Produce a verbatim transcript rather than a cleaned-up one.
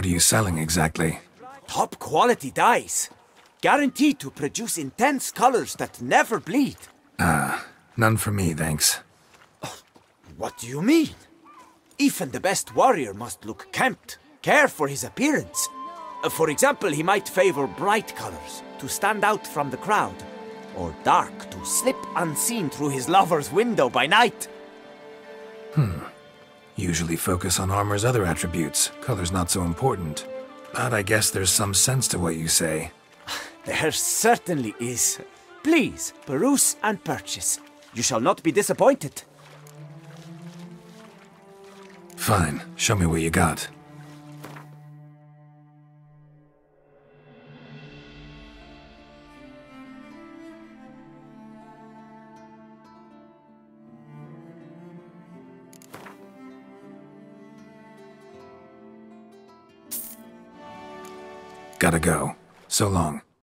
What are you selling exactly? Top quality dyes. Guaranteed to produce intense colors that never bleed. Ah, uh, none for me, thanks. What do you mean? Even the best warrior must look kempt, care for his appearance. For example, he might favor bright colors to stand out from the crowd, or dark to slip unseen through his lover's window by night. Hmm. Usually focus on armor's other attributes, color's not so important. But I guess there's some sense to what you say. There certainly is. Please, peruse and purchase. You shall not be disappointed. Fine. Show me what you got. Gotta go. So long.